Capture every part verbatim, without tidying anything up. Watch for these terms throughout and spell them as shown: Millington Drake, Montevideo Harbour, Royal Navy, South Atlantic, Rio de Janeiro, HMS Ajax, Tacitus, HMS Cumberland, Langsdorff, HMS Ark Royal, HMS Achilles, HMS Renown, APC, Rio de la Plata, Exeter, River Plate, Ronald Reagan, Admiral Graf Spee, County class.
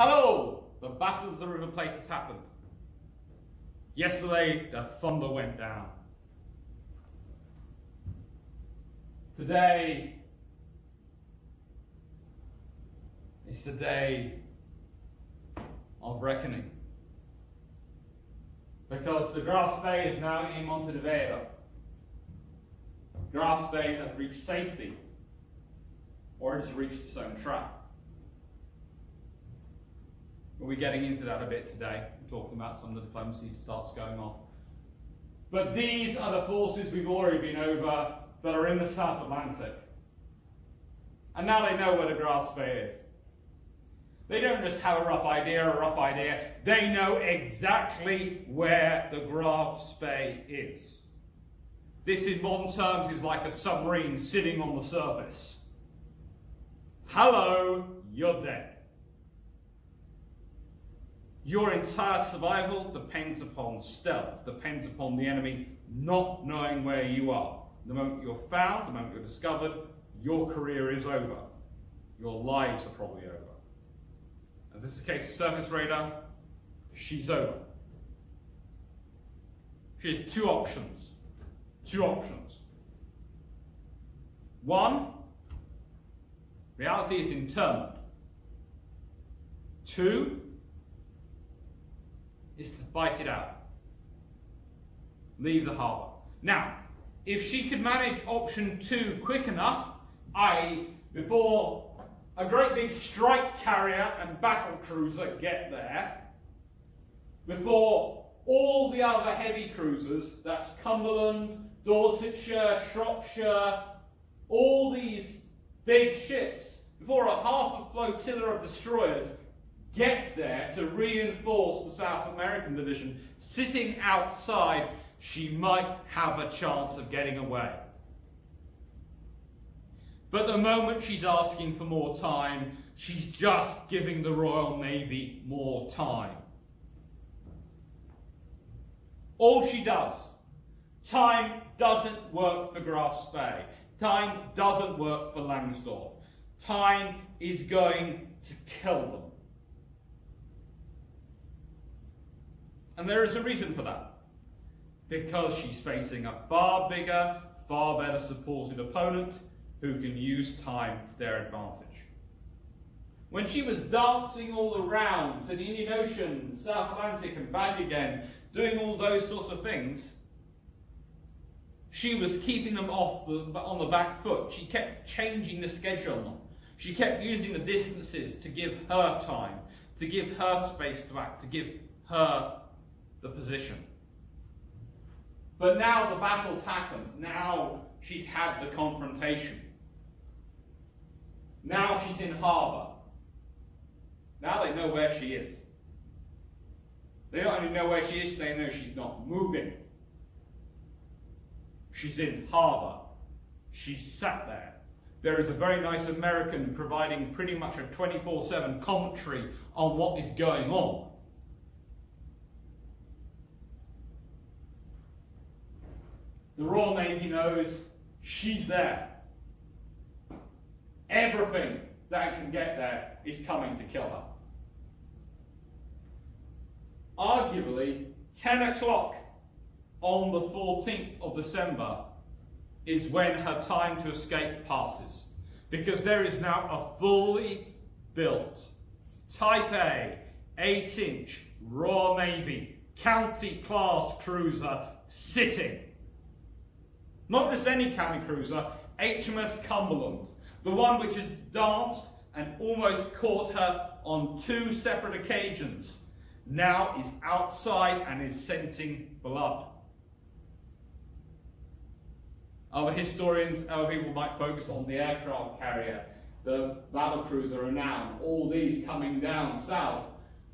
Hello! The Battle of the River Plate has happened. Yesterday, the thunder went down. Today, it's the day of reckoning. Because the Graf Spee is now in Montevideo. Graf Spee has reached safety, or it has reached its own trap. We're getting into that a bit today. We're talking about some of the diplomacy that starts going off. But these are the forces we've already been over that are in the South Atlantic. And now they know where the Graf Spee is. They don't just have a rough idea, a rough idea. They know exactly where the Graf Spee is. This, in modern terms, is like a submarine sitting on the surface. Hello, you're dead. Your entire survival depends upon stealth, depends upon the enemy not knowing where you are. The moment you're found, the moment you're discovered, your career is over. Your lives are probably over. As this is the case of surface radar, she's over. She has two options. Two options. One, reality is interment. Two, is to fight it out. Leave the harbour. Now, if she could manage option two quick enough, that is before a great big strike carrier and battle cruiser get there, before all the other heavy cruisers, that's Cumberland, Dorsetshire, Shropshire, all these big ships, before a half a flotilla of destroyers gets there to reinforce the South American division, sitting outside, she might have a chance of getting away. But the moment she's asking for more time, she's just giving the Royal Navy more time. All she does. Time doesn't work for Graf Spee. Time doesn't work for Langsdorff. Time is going to kill them. And there is a reason for that. Because she's facing a far bigger, far better supported opponent who can use time to their advantage. When she was dancing all around to the Indian Ocean, South Atlantic and back again, doing all those sorts of things, she was keeping them off the, on the back foot. She kept changing the schedule on them. She kept using the distances to give her time, to give her space to act, to give her the position. But now the battle's happened. Now she's had the confrontation. Now she's in harbour. Now they know where she is. They not only know where she is, they know she's not moving. She's in harbour. She's sat there. There is a very nice American providing pretty much a twenty-four seven commentary on what is going on. The Royal Navy knows she's there. Everything that can get there is coming to kill her. Arguably, ten o'clock on the fourteenth of December is when her time to escape passes. Because there is now a fully built Type A, eight inch Royal Navy, County class cruiser sitting. Not just any county cruiser, H M S Cumberland, the one which has danced and almost caught her on two separate occasions, now is outside and is scenting blood. Other historians, other people might focus on the aircraft carrier, the battle cruiser Renown, all these coming down south,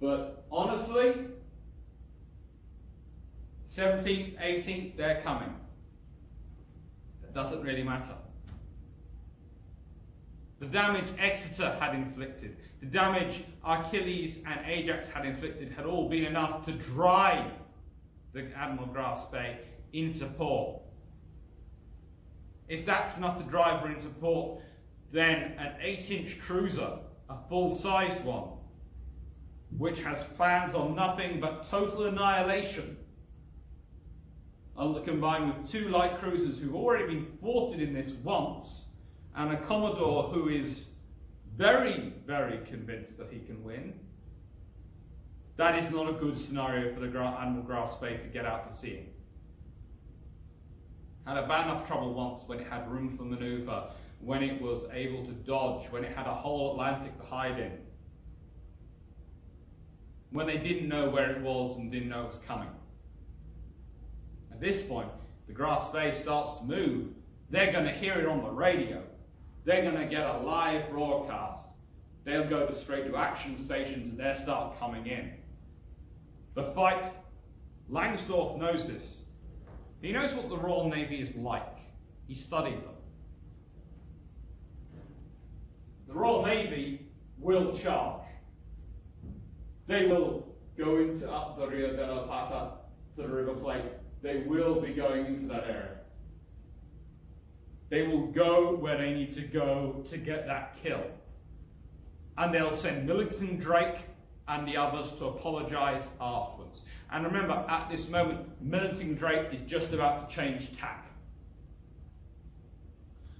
but honestly, seventeenth, eighteenth, they're coming. Doesn't really matter. The damage Exeter had inflicted, the damage Achilles and Ajax had inflicted had all been enough to drive the Admiral Graf Spee into port. If that's not to drive her into port, then an eight inch cruiser, a full-sized one, which has plans on nothing but total annihilation, combined with two light cruisers who've already been thwarted in this once, and a Commodore who is very, very convinced that he can win. That is not a good scenario for the Gra Admiral Graf Spee to get out to sea in. Had a bad enough trouble once when it had room for manoeuvre, when it was able to dodge, when it had a whole Atlantic to hide in, when they didn't know where it was and didn't know it was coming. At this point, the Graf Spee starts to move. They're going to hear it on the radio. They're going to get a live broadcast. They'll go straight to action stations and they'll start coming in. The fight, Langsdorff knows this. He knows what the Royal Navy is like. He studied them. The Royal Navy will charge. They will go into up the Rio de la Plata to the River Plate. They will be going into that area. They will go where they need to go to get that kill. And they'll send Millington Drake and the others to apologise afterwards. And remember, at this moment, Millington Drake is just about to change tack.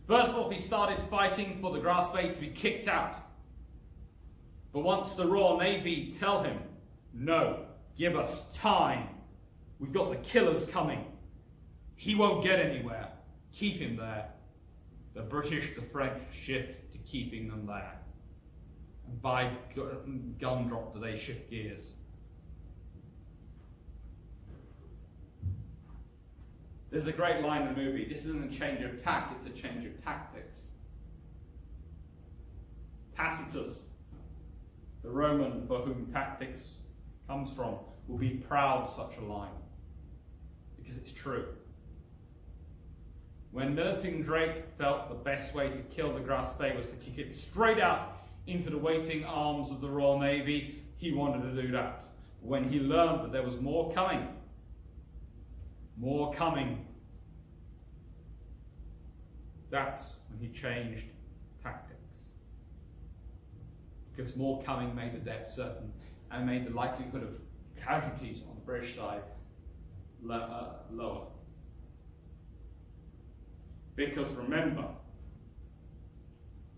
First off, he started fighting for the Graf Spee to be kicked out. But once the Royal Navy tell him, no, give us time, we've got the killers coming, he won't get anywhere, keep him there. The British, the French shift to keeping them there. And by gumdrop do they shift gears. There's a great line in the movie, this isn't a change of tack, it's a change of tactics. Tacitus, the Roman for whom tactics comes from, will be proud of such a line, because it's true. When Millington Drake felt the best way to kill the Graf Spee was to kick it straight out into the waiting arms of the Royal Navy, he wanted to do that. When he learned that there was more coming, more coming, that's when he changed tactics. Because more coming made the death certain and made the likelihood of casualties on the British side lower. Because remember,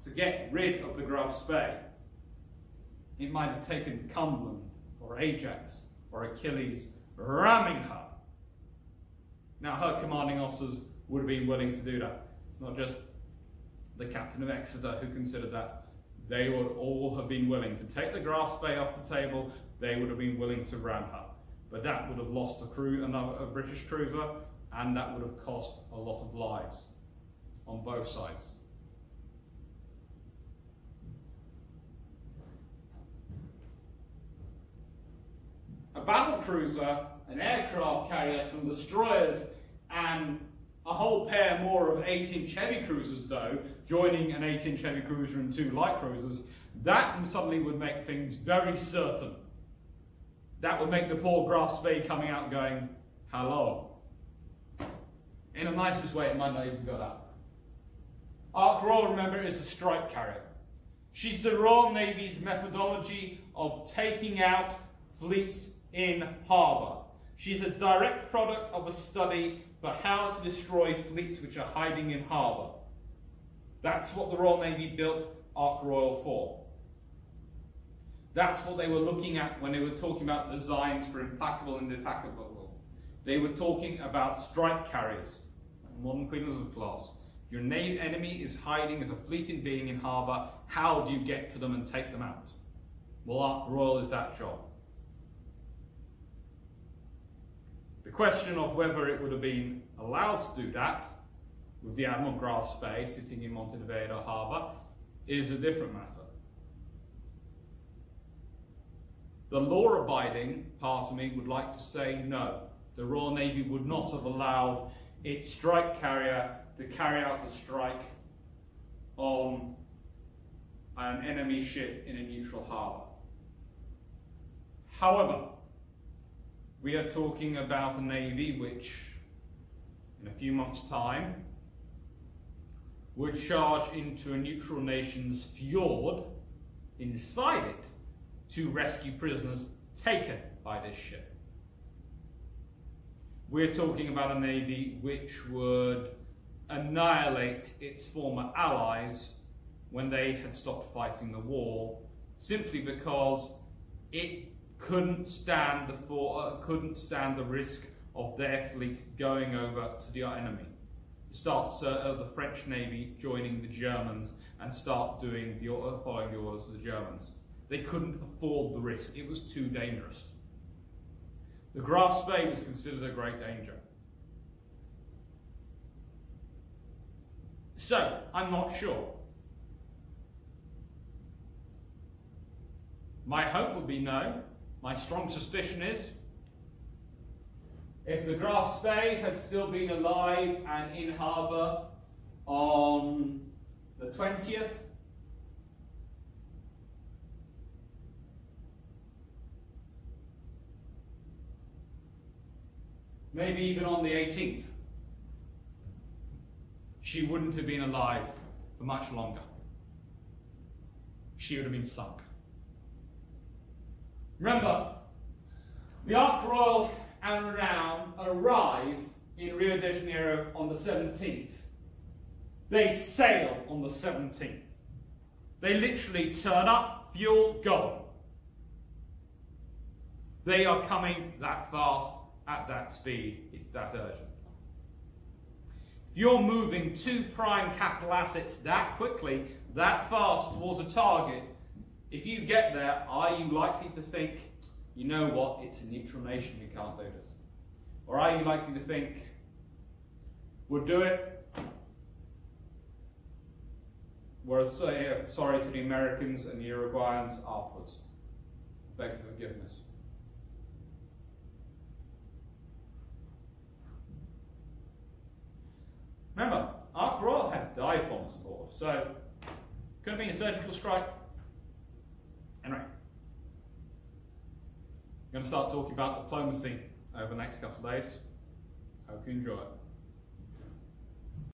to get rid of the Graf Spee, it might have taken Cumberland or Ajax or Achilles ramming her. Now her commanding officers would have been willing to do that. It's not just the captain of Exeter who considered that. They would all have been willing to take the Graf Spee off the table. They would have been willing to ram her. But that would have lost a crew, another a British cruiser, and that would have cost a lot of lives on both sides. A battle cruiser, an aircraft carrier, some destroyers, and a whole pair more of eight inch heavy cruisers, though, joining an eight inch heavy cruiser and two light cruisers, that suddenly would make things very certain. That would make the poor Graf Spee coming out going, hello. In the nicest way, it might not even go that. Ark Royal, remember, is a strike carrier. She's the Royal Navy's methodology of taking out fleets in harbour. She's a direct product of a study for how to destroy fleets which are hiding in harbour. That's what the Royal Navy built Ark Royal for. That's what they were looking at when they were talking about designs for implacable and implacable. They were talking about strike carriers, modern Queen Elizabeth class. If your enemy is hiding as a fleeting being in harbour, how do you get to them and take them out? Well, Ark Royal is that job. The question of whether it would have been allowed to do that with the Admiral Graf Spee sitting in Montevideo Harbour is a different matter. The law-abiding part of me would like to say no. The Royal Navy would not have allowed its strike carrier to carry out a strike on an enemy ship in a neutral harbour. However, we are talking about a navy which, in a few months' time, would charge into a neutral nation's fjord, inside it, to rescue prisoners taken by this ship. We're talking about a navy which would annihilate its former allies when they had stopped fighting the war, simply because it couldn't stand the for, uh, couldn't stand the risk of their fleet going over to the enemy. To start uh, the French navy joining the Germans and start doing the uh, following the orders of the Germans. They couldn't afford the risk; it was too dangerous. The Graf Spee was considered a great danger. So, I'm not sure. My hope would be no. My strong suspicion is, if the Graf Spee had still been alive and in harbour on the twentieth, maybe even on the eighteenth, she wouldn't have been alive for much longer. She would have been sunk. Remember, the Ark Royal and Renown arrive in Rio de Janeiro on the seventeenth. They sail on the seventeenth. They literally turn up, fuel gone. They are coming that fast, at that speed, it's that urgent. You're moving two prime capital assets that quickly, that fast towards a target. If you get there, are you likely to think, you know what, it's a neutral nation who can't do this? Or are you likely to think, we'll do it? We're sorry to the Americans and the Uruguayans afterwards. I beg for forgiveness. Remember, Ark Royal had dive bombs aboard, so could have been a surgical strike. Anyway, I'm going to start talking about diplomacy over the next couple of days. Hope you enjoy it.